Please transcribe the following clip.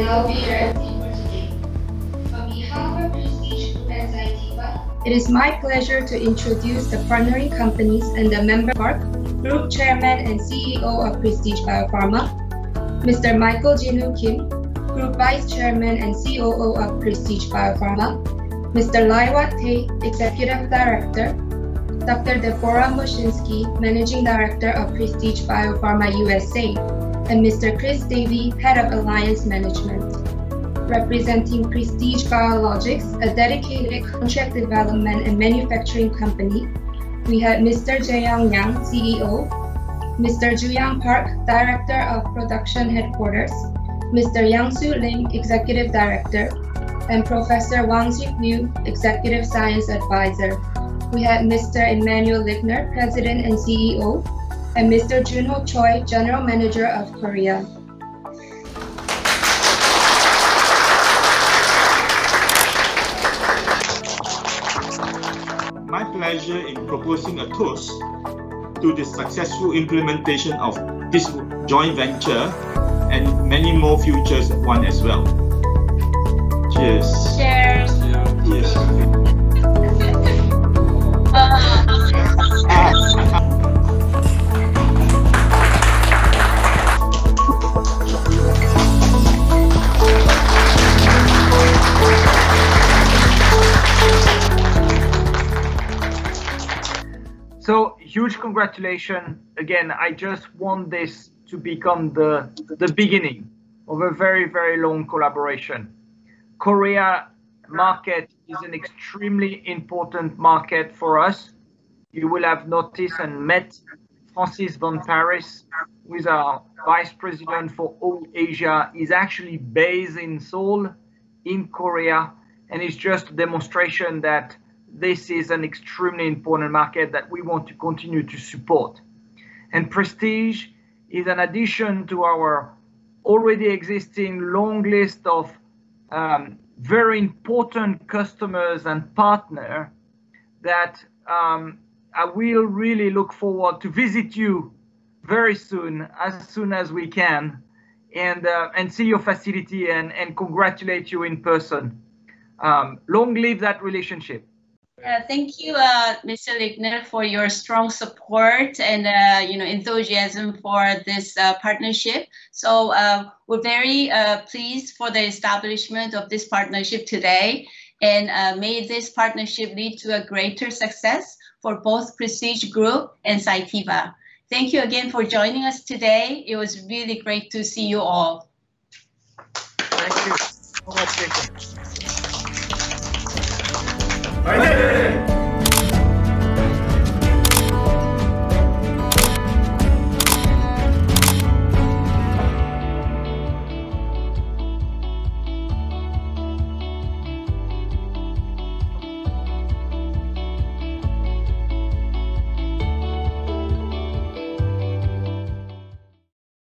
and I'll be your MC for today. On behalf of Prestige Group and Cytiva, it is my pleasure to introduce the partnering companies and the member Park, Group Chairman and CEO of Prestige Biopharma, Mr. Michael Jinwoo Kim, Group Vice Chairman and COO of Prestige Biopharma, Mr. Laiwa Tae, Executive Director, Dr. Deborah Muschinski, Managing Director of Prestige Biopharma USA, and Mr. Chris Davey, Head of Alliance Management. Representing Prestige Biologics, a dedicated contract development and manufacturing company, we had Mr. Jiyang Yang, CEO, Mr. Juyang Park, Director of Production Headquarters, Mr. Yang Su Ling, Executive Director, and Professor Wang Sik-Nu, Executive Science Advisor. We had Mr. Emmanuel Ligner, President and CEO, and Mr. Jun-ho Choi, General Manager of Korea. My pleasure in proposing a toast to the successful implementation of this joint venture and many more futures one as well. Cheers. Cheers. Cheers. So huge congratulations again. I just want this to become the beginning of a very, very long collaboration. Korea market is an extremely important market for us. You will have noticed and met Francis Van Parys, who is our Vice President for all Asia. He's actually based in Seoul, in Korea, and it's just a demonstration that this is an extremely important market that we want to continue to support. And Prestige is an addition to our already existing long list of very important customers and partner that I will really look forward to visit you very soon as we can, and see your facility and congratulate you in person. Long live that relationship. Thank you, Mr. Ligner, for your strong support and enthusiasm for this partnership. So we're very pleased for the establishment of this partnership today, and may this partnership lead to a greater success for both Prestige Group and Cytiva. Thank you again for joining us today. It was really great to see you all. Thank you so much.